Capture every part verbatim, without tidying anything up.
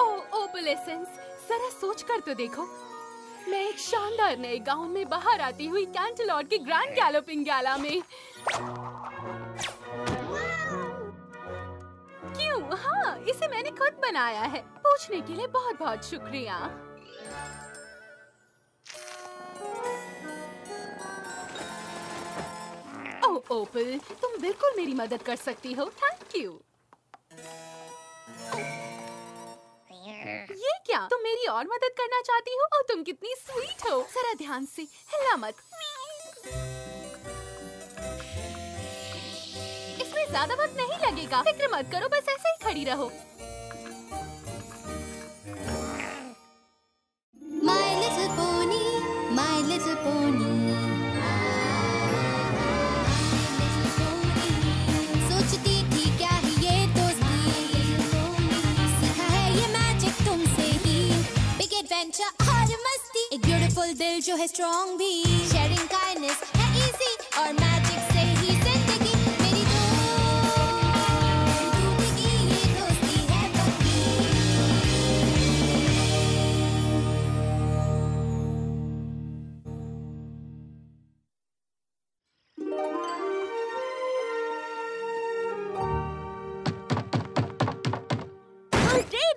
ओह ओपल essence, जरा सोच कर तो देखो, मैं एक शानदार नए गाउन में बाहर आती हुई कैंटलॉट के ग्रैंड गैलोपिंग गैला में। क्यों? हाँ, इसे मैंने खुद बनाया है। पूछने के लिए बहुत बहुत शुक्रिया। ओह ओपल, तुम बिल्कुल मेरी मदद कर सकती हो। Thank you. ये क्या, तुम मेरी और मदद करना चाहती हो? और तुम कितनी स्वीट हो। जरा ध्यान से हिला मत। इसमें ज्यादा वक्त नहीं लगेगा, फिक्र मत करो, बस ऐसे ही खड़ी रहो। My little pony, my little pony, सोचती थी क्या ही ये दोस्ती, सीखा है ये मैजिक तुमसे ही। बिग एडवेंचर और मस्ती, एक ब्यूटीफुल दिल जो है स्ट्रॉन्ग भी, शेयरिंग काइंडनेस है इजी और मैजिक से ही जिंदगी। मेरी दोस्ती की ये दोस्ती है पक्की।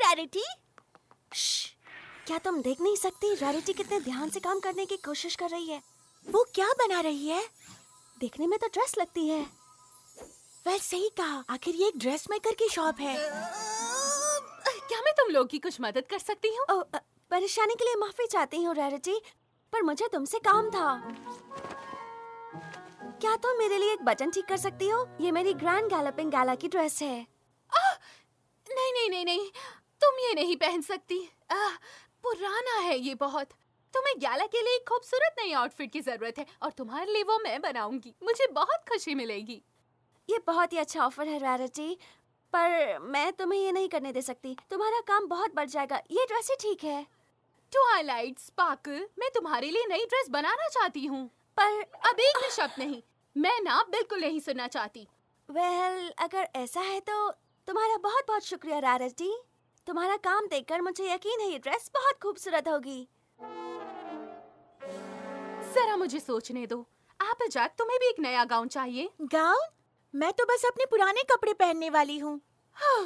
रैरिटी, क्या तुम देख नहीं सकती रैरिटी कितने ध्यान से काम करने की कोशिश कर रही है? वो क्या बना रही है? देखने में तो ड्रेस लगती है। वेल, सही कहा, आखिर ये एक ड्रेस मेकर की शॉप है। क्या मैं तुम लोग की कुछ मदद कर सकती हूँ? परेशानी के लिए माफी चाहती हूँ रैरिटी, पर मुझे तुमसे काम था। क्या तुम मेरे लिए एक बटन ठीक कर सकती हो? ये मेरी ग्रैंड गैलोपिंग गाला की ड्रेस है। नहीं नहीं नहीं नहीं, तुम ये नहीं पहन सकती। आ, पुराना है ये बहुत। तुम्हें गैला के लिए एक खूबसूरत नई आउटफिट की जरूरत है और तुम्हारे लिए वो मैं बनाऊंगी। मुझे बहुत खुशी मिलेगी। ये बहुत ही अच्छा ऑफर है रैरिटी, पर मैं तुम्हें ये नहीं करने दे सकती। तुम्हारा काम बहुत बढ़ जाएगा। ये ड्रेस ही ठीक है। ट्वाइलाइट स्पार्कल, मैं तुम्हारे लिए नई ड्रेस बनाना चाहती हूँ, पर अब एक भी शब्द नहीं। मैं ना बिल्कुल नहीं सुनना चाहती। वेल, अगर ऐसा है तो तुम्हारा बहुत बहुत शुक्रिया रैरिटी। तुम्हारा काम देखकर मुझे यकीन है ये ड्रेस बहुत खूबसूरत होगी। जरा मुझे सोचने दो। एप्पलजैक, तुम्हें भी एक नया गाउन चाहिए? गाउन? मैं तो बस अपने पुराने कपड़े पहनने वाली हूँ। हाँ,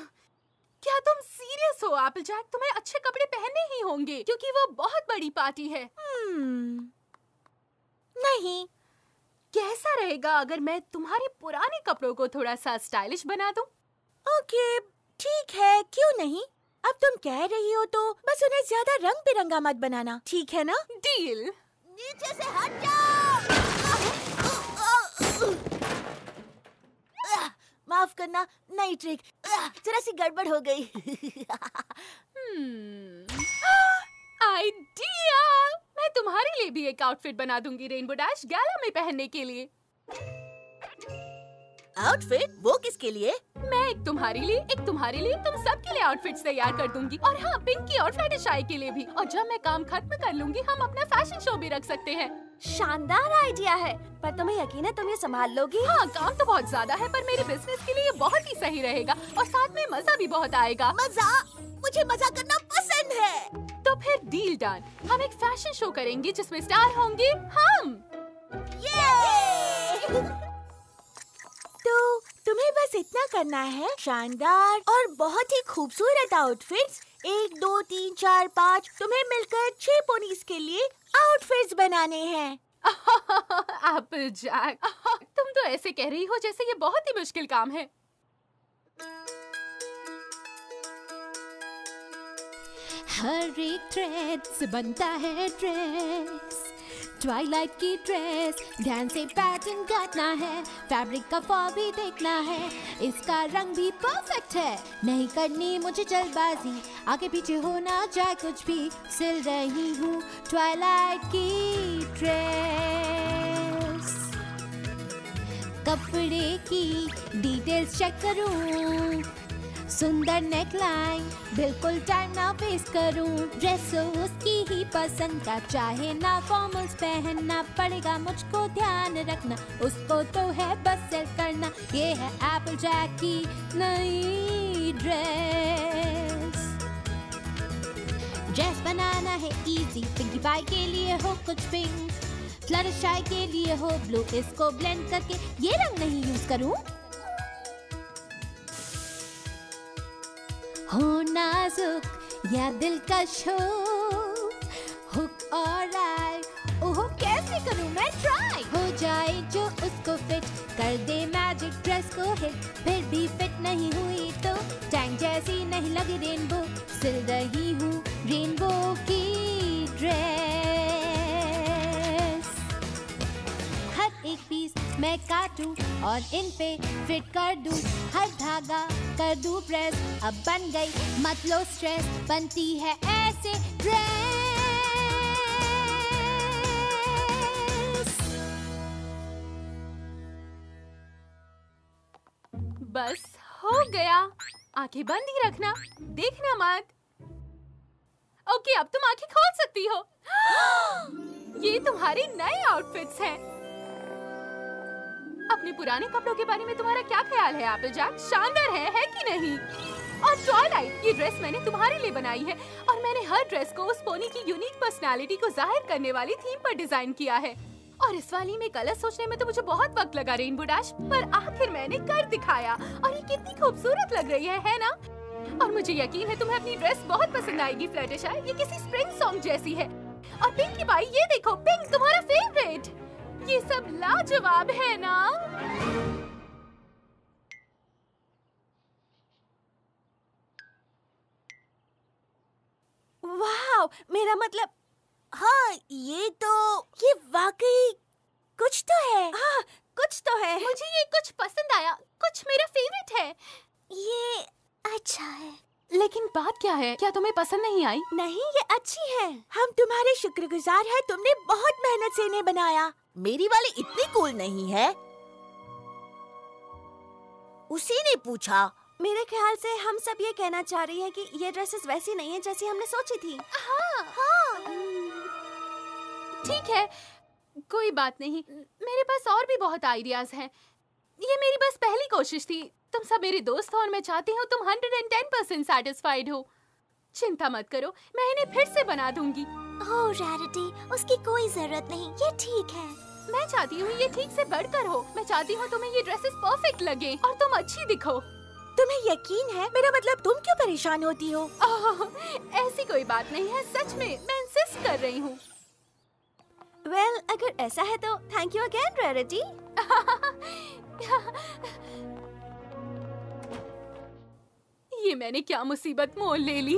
क्या तुम सीरियस हो एप्पलजैक? तुम्हें अच्छे कपड़े पहनने ही होंगे क्योंकि वो बहुत बड़ी पार्टी है। नहीं, कैसा रहेगा अगर मैं तुम्हारे पुराने कपड़ों को थोड़ा सा स्टाइलिश बना दूँ? ओके, ठीक है, क्यों नहीं। अब तुम कह रही हो तो बस उन्हें ज्यादा रंग बिरंगा मत बनाना, ठीक है ना? डील। नीचे से हट जाओ। माफ करना, नई ट्रिक, जरा सी गड़बड़ हो गई। आइडिया, मैं तुम्हारे लिए भी एक आउटफिट बना दूंगी रेनबो डैश गैला में पहनने के लिए। आउटफिट? वो किसके लिए? मैं एक तुम्हारे लिए, एक तुम्हारे लिए, तुम सबके लिए आउटफिट्स तैयार कर दूंगी। और हाँ, पिंकी और फ्लटरशाई के लिए भी। और जब मैं काम खत्म कर लूंगी, हम अपना फैशन शो भी रख सकते हैं। शानदार आइडिया है, पर तुम्हें यकीन है तुम ये संभाल लोगी? हाँ, काम तो बहुत ज्यादा है, पर मेरे बिजनेस के लिए ये बहुत ही सही रहेगा और साथ में मजा भी बहुत आएगा। मजा? मुझे मजा करना पसंद है। तो फिर डील डन। हम एक फैशन शो करेंगे जिसमे स्टार होंगे हम। तो तुम्हें बस इतना करना है, शानदार और बहुत ही खूबसूरत आउटफिट्स, एक दो तीन चार पाँच, तुम्हें मिलकर छह पोनीज के लिए आउटफिट्स बनाने हैं। एप्पलजैक, तुम तो ऐसे कह रही हो जैसे ये बहुत ही मुश्किल काम है। हर एक थ्रेड से बनता है ड्रेस, ट्वाइलाइट की ड्रेस, ध्यान से पैटर्न काटना है, फैब्रिक का फॉर भी देखना है, इसका रंग भी परफेक्ट है। नहीं करनी मुझे जल्दबाजी, आगे पीछे होना चाहे कुछ भी, सिल रही हूँ ट्वाइलाइट की ड्रेस। कपड़े की डिटेल्स चेक करूँ, सुंदर नेकलाइन, बिल्कुल टाइम ना वेस्ट करूं, ड्रेस उसकी ही पसंद का, चाहे ना फॉर्मल्स पहनना पड़ेगा मुझको, ध्यान रखना उसको तो है बस सेल करना। ये है एप्पलजैक की नई ड्रेस। ड्रेस बनाना है इजी, पिंकी पाई के लिए हो कुछ पिंक, फ्लटरशाई के लिए हो ब्लू। इसको ब्लेंड करके ये रंग नहीं यूज करूं। हो नाजुक या दिलकश हो, हुक और आई, ओहो कैसे करूं मैं ट्राई। हो जाए जो उसको फिट, कर दे मैजिक ड्रेस को हिट। फिर भी फिट नहीं हुई तो टैंक जैसी नहीं लगे रेनबो। सिल रही हूँ रेनबो की ड्रेस। हर एक पीस मैं काटूं और इन पे फिट कर दूं, हर धागा कर दूं प्रेस। अब बन गई मत लो स्ट्रेस, बनती है ऐसे ड्रेस। बस हो गया, आंखें बंद ही रखना, देखना मत। ओके, अब तुम आंखें खोल सकती हो। ये तुम्हारी नई आउटफिट्स हैं। अपने पुराने कपड़ों के बारे में तुम्हारा क्या ख्याल है एप्पलजैक? शानदार है, है कि नहीं? और ट्वाइलाइट, ये ड्रेस मैंने तुम्हारे लिए बनाई है और मैंने हर ड्रेस को उस पोनी की यूनिक पर्सनालिटी को जाहिर करने वाली थीम पर डिजाइन किया है। और इस वाली में कलर सोचने में तो मुझे बहुत वक्त लगा रेनबो डैश, पर आखिर मैंने कर दिखाया और ये कितनी खूबसूरत लग रही है, है ना? और मुझे यकीन है तुम्हें अपनी ड्रेस बहुत पसंद आएगी फ्लटरशाई, ये किसी स्प्रिंग सॉन्ग जैसी है। और पिंकी पाई, ये देखो पिंक, तुम्हारा फेवरेट। ये सब लाजवाब है ना? वाव, मेरा मतलब हाँ, ये तो ये वाकई कुछ तो है। हाँ, कुछ तो है। मुझे ये कुछ पसंद आया, कुछ मेरा फेवरेट है। ये अच्छा है। लेकिन बात क्या है, क्या तुम्हें पसंद नहीं आई? नहीं, ये अच्छी है। हम तुम्हारे शुक्रगुजार हैं, तुमने बहुत मेहनत से इन्हें बनाया। मेरी वाली इतनी कूल नहीं है, उसी ने पूछा। मेरे ख्याल से हम सब ये कहना चाह रही हैं कि ये ड्रेसेस वैसी नहीं है जैसी हमने सोची थी। हाँ हाँ, ठीक है, कोई बात नहीं, मेरे पास और भी बहुत आइडियाज हैं। ये मेरी बस पहली कोशिश थी। तुम सब मेरे दोस्त हो और मैं चाहती हूँ तुम hundred and ten percent satisfied हो। चिंता मत करो, मैं इन्हें फिर से बना दूंगी। ओह रैरिटी, उसकी कोई जरूरत नहीं, ये ठीक है। मैं चाहती हूँ ये ठीक से बढ़कर हो। मैं चाहती हूँ तुम्हें ये ड्रेसेस परफेक्ट लगे और तुम अच्छी दिखो। तुम्हें यकीन है? मेरा मतलब तुम क्यों परेशान होती हो? ओह, ऐसी कोई बात नहीं है, सच में मैं इंसिस्ट कर रही हूँ। वेल, well, अगर ऐसा है तो थैंक यू अगेन रैरिटी। ये मैंने क्या मुसीबत मोल ले ली।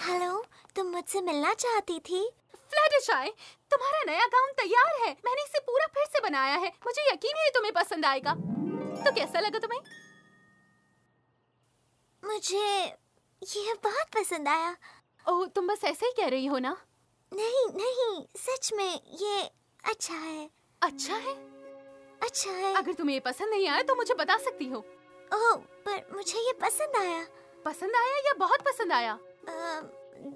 हेलो, तुम मुझसे मिलना चाहती थी? फ्लटरशाई, तुम्हारा नया गाउन तैयार है, मैंने इसे पूरा फिर से बनाया है। मुझे यकीन है तुम्हें पसंद आएगा। तो कैसा लगा तुम्हें? मुझे ये बहुत पसंद आया। ओह, तुम बस ऐसे ही कह रही हो ना? नहीं नहीं, सच में ये अच्छा है। अच्छा है? अच्छा है। अगर तुम्हें ये पसंद नहीं आया तो मुझे बता सकती हो। ओह, पर मुझे ये पसंद आया। पसंद आया या बहुत पसंद आया? Uh,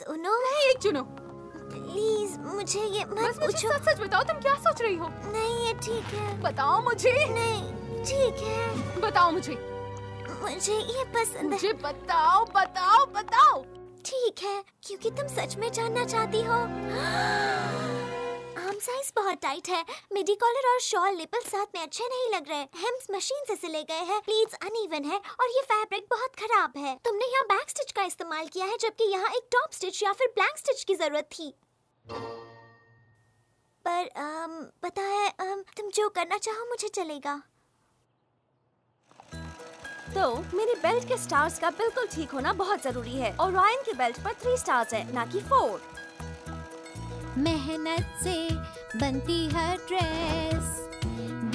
दोनों? नहीं, एक चुनो। प्लीज मुझे ये मत पूछो। सच सच बताओ, तुम क्या सोच रही हो? नहीं, ये ठीक है। बताओ मुझे। नहीं, ठीक है। बताओ मुझे। मुझे ये पसंद है। मुझे बताओ बताओ बताओ। ठीक है, क्योंकि तुम सच में जानना चाहती हो। आर्म साइज बहुत टाइट है, मिडी कॉलर और शॉल लेपल साथ में अच्छे नहीं लग रहे। हेम्स मशीन से सिले गए हैं, प्लीज अनइवन है और ये फैब्रिक बहुत खराब है। तुमने यहाँ बैक स्टिच का इस्तेमाल किया है जबकि यहाँ एक टॉप स्टिच या फिर ब्लैंक स्टिच की जरूरत थी। पर आम, पता है आम, तुम जो करना चाहो मुझे चलेगा। तो मेरे बेल्ट के स्टार्स का बिल्कुल ठीक होना बहुत जरूरी है और रायन के बेल्ट पर थ्री स्टार्स है, ना कि फोर। मेहनत से बनती है ड्रेस,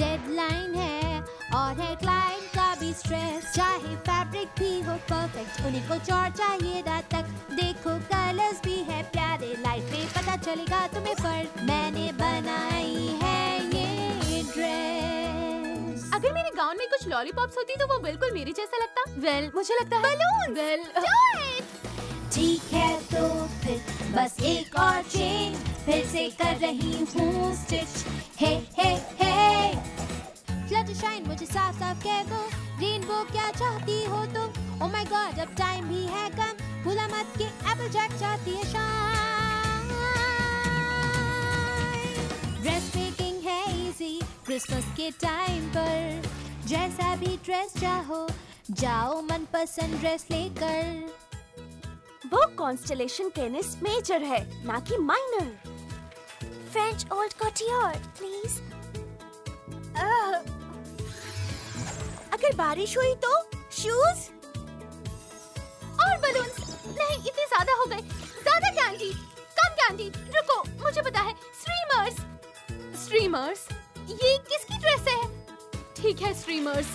डेडलाइन है और है क्लाइंट का भी स्ट्रेस। चाहे फैब्रिक भी हो परफेक्ट, उन्हीं को चौड़ चाहिए रात तक। देखो कलर्स भी है प्यारे, लाइट पे पता चलेगा तुम्हें फर्क। मैंने बनाई है ये ड्रेस। अगर मेरे गाउन में कुछ लॉलीपॉप्स होती तो वो बिल्कुल मेरे जैसा लगता। वेल well, मुझे लगता है बलून। वेल well, ठीक है तो फिर बस एक और चेंज, फिर से कर रही हूँ स्टिच। हे हे कह दो रेनबो क्या चाहती हो तुम। ओ माय गॉड अब टाइम भी है कम, भूला मत के एप्पलजैक चाहती है शाइन। ड्रेस मेकिंग है इजी क्रिसमस के टाइम पर, जैसा भी ड्रेस चाहो जाओ मनपसंद ड्रेस लेकर। वो कॉन्स्टेलेशन कैनिस मेजर है ना कि minor. French old couture please. अगर बारिश हुई तो शूज और बलून्स। नहीं इतने ज्यादा हो गए, ज्यादा कैंडी कम कैंडी। रुको मुझे पता है, स्ट्रीमर्स। स्ट्रीमर्स ये किसकी ड्रेस है? ठीक है स्ट्रीमर्स।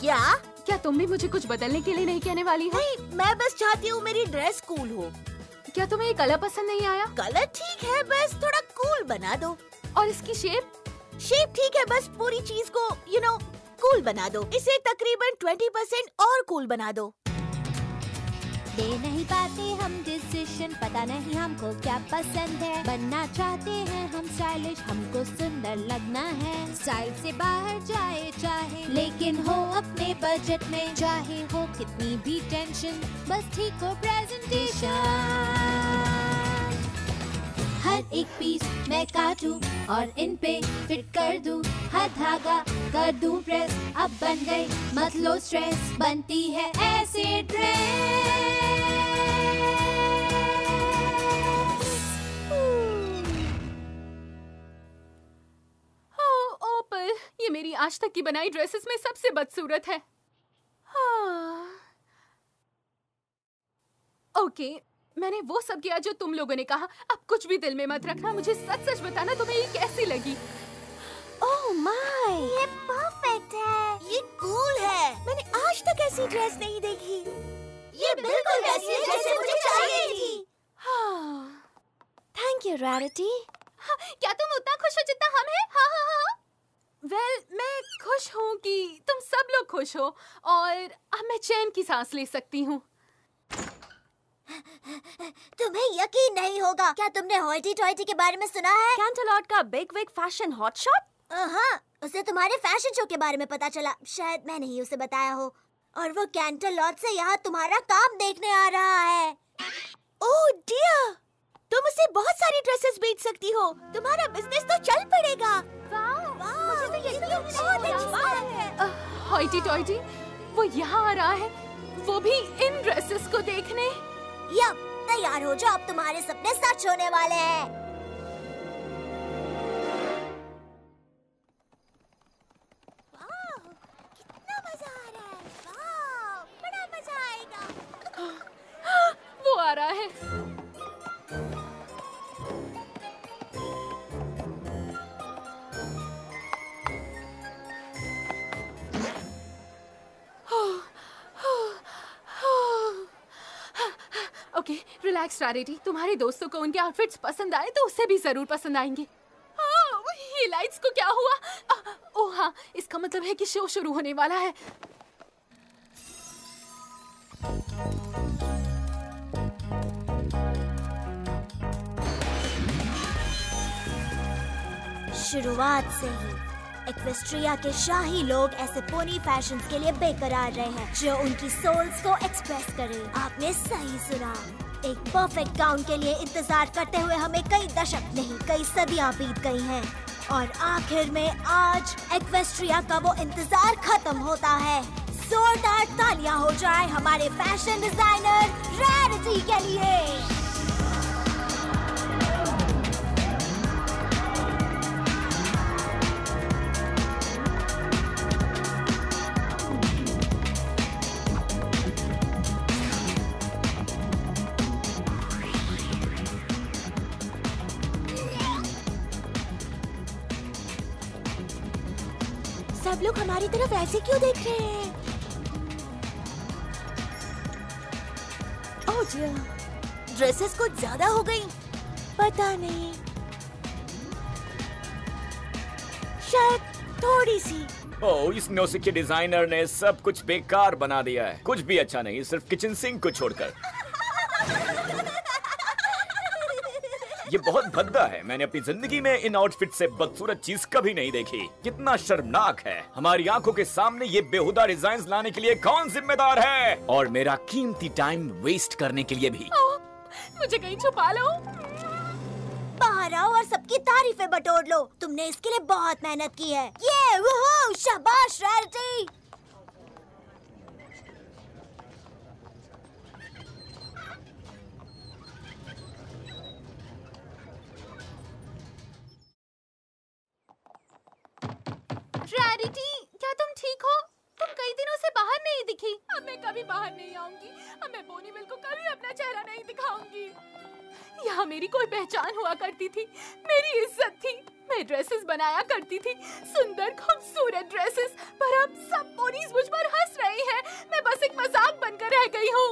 क्या क्या तुम भी मुझे कुछ बदलने के लिए नहीं कहने वाली हो? नहीं, मैं बस चाहती हूँ मेरी ड्रेस कूल हो। क्या तुम्हें ये कलर पसंद नहीं आया? कलर ठीक है बस थोड़ा कूल बना दो। और इसकी शेप? शेप ठीक है बस पूरी चीज को यू नो कूल बना दो। इसे तकरीबन बीस परसेंट और कूल बना दो। ले नहीं पाते हम डिसीजन, पता नहीं हमको क्या पसंद है। बनना चाहते हैं हम स्टाइलिश, हमको सुंदर लगना है। स्टाइल से बाहर जाए चाहे लेकिन हो अपने बजट में, चाहे हो कितनी भी टेंशन बस ठीक हो प्रेजेंटेशन। हर एक पीस मैं काटूं और इन पे फिट कर दूं, हर धागा कर दूं प्रेस। अब बन गए मत लो स्ट्रेस, बनती है ऐसे ड्रेस। ओपल ये मेरी आज तक की बनाई ड्रेसेस में सबसे बदसूरत है। ओके मैंने वो सब किया जो तुम लोगों ने कहा, अब कुछ भी दिल में मत रखना। मुझे सच सच बताना तुम्हें ये कैसी लगी। ओह माय ये परफेक्ट है, ये कूल है। मैंने आज तक ऐसी ड्रेस नहीं देखी। ये बिल्कुल वैसी है जैसे मुझे चाहिए थी। Thank you Rarity. क्या तुम उतना खुश हो जितना हम हैं? हाँ हाँ हाँ। वेल मैं खुश हूँ कि तुम सब लोग खुश हो और अब मैं चैन की सांस ले सकती हूँ। तुम्हें यकीन नहीं होगा, क्या तुमने हॉटी टॉयटी के बारे में सुना है? कैंटरलॉट का big wig fashion hot shot. हाँ उसे तुम्हारे फैशन शो के बारे में पता चला, शायद मैंने ही उसे बताया हो। और वो कैंटरलॉट से यहाँ तुम्हारा काम देखने आ रहा है। ओह डियर तुम उसे बहुत सारी ड्रेसेस बेच सकती हो, तुम्हारा बिजनेस तो चल पड़ेगा। हॉटी टॉयटी वो यहाँ आ रहा है, वो भी इन ड्रेसेस को देखने। या तैयार हो जाओ, अब तुम्हारे सपने सच होने वाले हैं। कितना मजा आ रहा है, वाह, बड़ा मजा आएगा। वो आ रहा है। ओके रिलैक्स रैरिटी, तुम्हारे दोस्तों को उनके आउटफिट्स पसंद आए तो उसे भी जरूर पसंद आएंगे। हाँ, ये लाइट्स को क्या हुआ? ओह हाँ इसका मतलब है कि शो शुरू होने वाला है। शुरुआत से ही एक्वेस्ट्रिया के शाही लोग ऐसे पोनी फैशंस के लिए बेकरार रहे हैं जो उनकी सोल्स को एक्सप्रेस करें। आपने सही सुना, एक परफेक्ट गाउन के लिए इंतजार करते हुए हमें कई दशक नहीं कई सदियां बीत गई हैं और आखिर में आज एक्वेस्ट्रिया का वो इंतजार खत्म होता है। जोरदार तालियां हो जाए हमारे फैशन डिजाइनर रैरिटी के लिए। सब लोग हमारी तरफ ऐसे क्यों देख रहे हैं? ओह जी ड्रेसेस कुछ ज्यादा हो गई। पता नहीं शायद थोड़ी सी। ओह इस नौसिखिए डिजाइनर ने सब कुछ बेकार बना दिया है, कुछ भी अच्छा नहीं सिर्फ किचन सिंक को छोड़कर। ये बहुत भद्दा है। मैंने अपनी जिंदगी में इन आउटफिट से बदसूरत चीज कभी नहीं देखी। कितना शर्मनाक है। हमारी आंखों के सामने ये बेहुदा डिजाइन लाने के लिए कौन जिम्मेदार है? और मेरा कीमती टाइम वेस्ट करने के लिए भी। ओ, मुझे कहीं छुपा लो। बाहर आओ और सबकी तारीफें बटोर लो। तुमने इसके लिए बहुत मेहनत की है। ये वोह, शाबाश रैरिटी। रैरिटी, क्या तुम ठीक हो? तुम कई दिनों से बाहर नहीं दिखी। अब मैं कभी बाहर नहीं आऊंगी। अब मैं बोनीविल को कभी अपना चेहरा नहीं दिखाऊंगी। यहाँ मेरी कोई पहचान हुआ करती थी, मेरी इज्जत थी। मैं ड्रेसेस बनाया करती थी, सुंदर खूबसूरत ड्रेसेस। पर अब सब बोनीज मुझ पर हंस रहे हैं। मैं बस एक मजाक बनकर रह गई हूँ।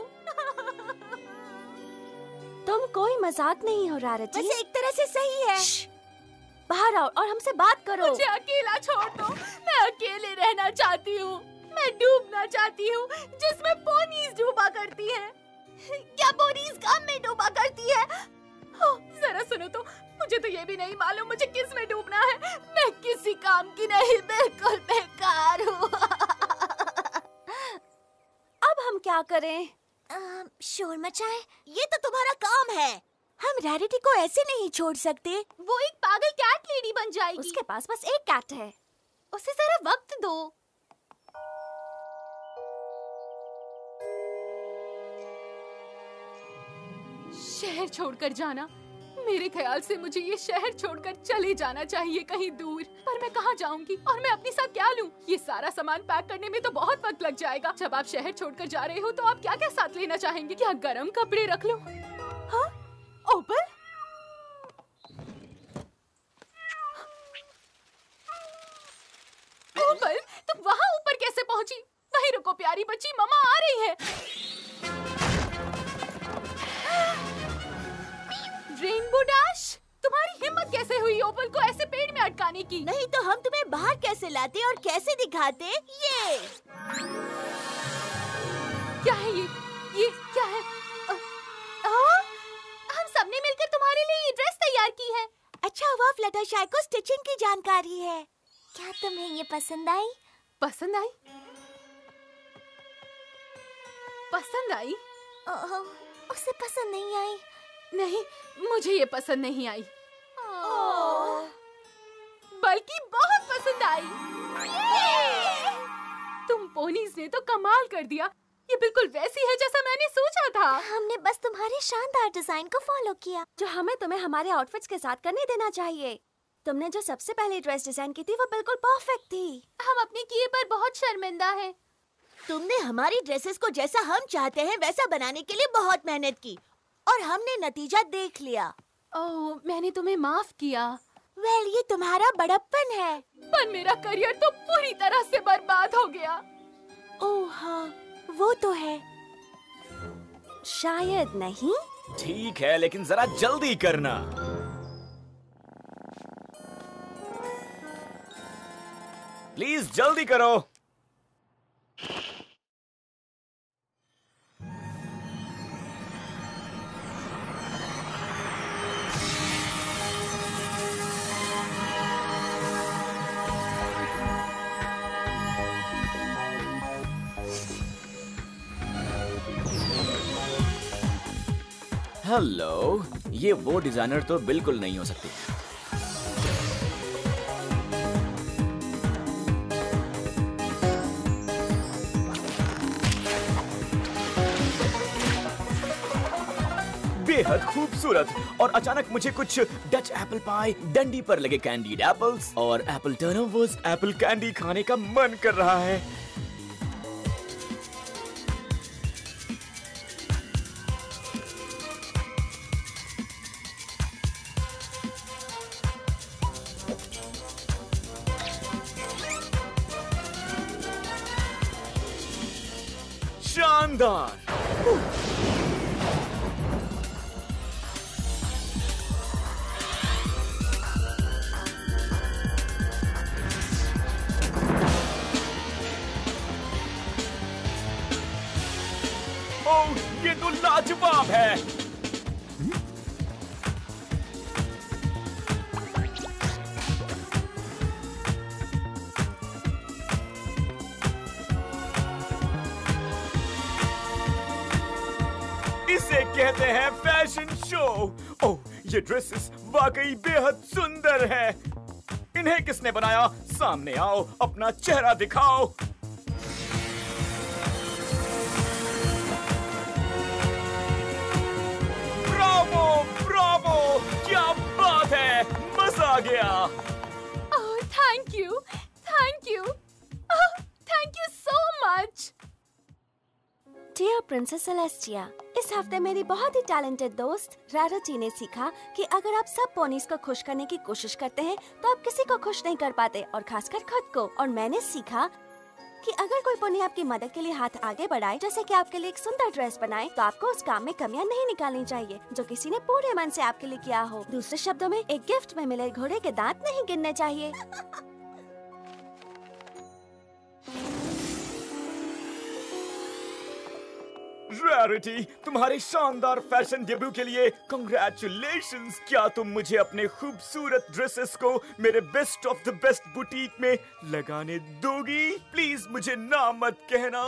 तुम कोई मजाक नहीं हो रैरिटी। वैसे एक तरह से सही है। बाहर आओ और हमसे बात करो। मुझे अकेला छोड़ दो। मैं अकेले रहना चाहती हूँ। मैं डूबना चाहती हूँ जिसमें पोनीज डूबा करती है। क्या पोनीज गम में डूबा करती है? ओ, जरा सुनो तो, मुझे तो ये भी नहीं मालूम मुझे किस में डूबना है। मैं किसी काम की नहीं, बिल्कुल बेकार हूँ। अब हम क्या करें? आ, शोर मचाएं? ये तो तुम्हारा काम है। हम रैरिटी को ऐसे नहीं छोड़ सकते। वो एक पागल कैट लेडी बन जाएगी। उसके पास बस एक कैट है, उसे जरा वक्त दो। शहर छोड़कर जाना, मेरे ख्याल से मुझे ये शहर छोड़कर चले जाना चाहिए कहीं दूर। पर मैं कहाँ जाऊँगी और मैं अपने साथ क्या लूँ? ये सारा सामान पैक करने में तो बहुत वक्त लग जाएगा। जब आप शहर छोड़कर जा रहे हो तो आप क्या क्या साथ लेना चाहेंगे? क्या गर्म कपड़े रख लूँ? हाँ, ओपल? ओपल, तुम वहाँ ऊपर कैसे पहुँची? वहीं रुको प्यारी बच्ची, मम्मा आ रही है। रेनबो डैश, तुम्हारी हिम्मत कैसे हुई ओपल को ऐसे पेड़ में अटकाने की? नहीं तो हम तुम्हें बाहर कैसे लाते और कैसे दिखाते? ये क्या है? ये ये क्या है? सबने मिलकर तुम्हारे लिए ये ड्रेस तैयार की है। अच्छा हुआ फ्लटरशाई को स्टिचिंग की जानकारी है। क्या तुम्हें ये पसंद आई? पसंद आई? पसंद आई? ओ, उसे पसंद नहीं आई। नहीं, मुझे ये पसंद नहीं आई, बल्कि बहुत पसंद आई। ये! तुम पोनीज ने तो कमाल कर दिया। ये बिल्कुल वैसी है जैसा मैंने सोचा था। हमने बस तुम्हारे शानदार डिजाइन को फॉलो किया जो हमें तुम्हें हमारे आउटफिट्स के साथ करने देना चाहिए। तुमने जो सबसे पहले ड्रेस डिजाइन की थी वो बिल्कुल परफेक्ट थी। हम अपने किए पर बहुत शर्मिंदा हैं। तुमने हमारी ड्रेसेस को जैसा हम चाहते हैं वैसा बनाने के लिए बहुत मेहनत की और हमने नतीजा देख लिया। ओह, मैंने तुम्हें माफ किया। वेल, ये तुम्हारा बड़प्पन है। पर मेरा करियर तो पूरी तरह से बर्बाद हो गया। ओह हाँ, वो तो है। शायद नहीं। ठीक है, लेकिन जरा जल्दी करना। प्लीज जल्दी करो। हेलो, ये वो डिजाइनर तो बिल्कुल नहीं हो सकती। बेहद खूबसूरत। और अचानक मुझे कुछ डच एप्पल पाई, डंडी पर लगे कैंडीड एप्पल्स और एप्पल टर्नओवर्स, एप्पल कैंडी खाने का मन कर रहा है। ये तो लाजवाब है। कहते हैं फैशन शो। ओह, ये ड्रेसेस वाकई बेहद सुंदर है। इन्हें किसने बनाया? सामने आओ, अपना चेहरा दिखाओ। ब्रावो, ब्रावो, क्या बात है, मजा आ गया। Oh, thank you, thank you, thank you so much. Dear Princess Celestia, इस हफ्ते मेरी बहुत ही टैलेंटेड दोस्त रैरिटी ने सीखा कि अगर आप सब पोनीज को खुश करने की कोशिश करते हैं तो आप किसी को खुश नहीं कर पाते, और खासकर खुद को। और मैंने सीखा कि अगर कोई पोनी आपकी मदद के लिए हाथ आगे बढ़ाए, जैसे कि आपके लिए एक सुंदर ड्रेस बनाए, तो आपको उस काम में कमियां नहीं निकालनी चाहिए जो किसी ने पूरे मन से आपके लिए किया हो। दूसरे शब्दों में, एक गिफ्ट में मिले घोड़े के दांत नहीं गिनने चाहिए। रैरिटी, तुम्हारे शानदार फैशन डेब्यू के लिए कंग्रेचुलेशंस। क्या तुम मुझे अपने खूबसूरत ड्रेसेस को मेरे best of the best boutique में लगाने दोगी? प्लीज मुझे ना मत कहना।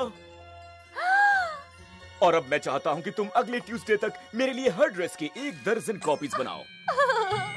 और अब मैं चाहता हूँ कि तुम अगले ट्यूसडे तक मेरे लिए हर ड्रेस की एक दर्जन कॉपीज बनाओ।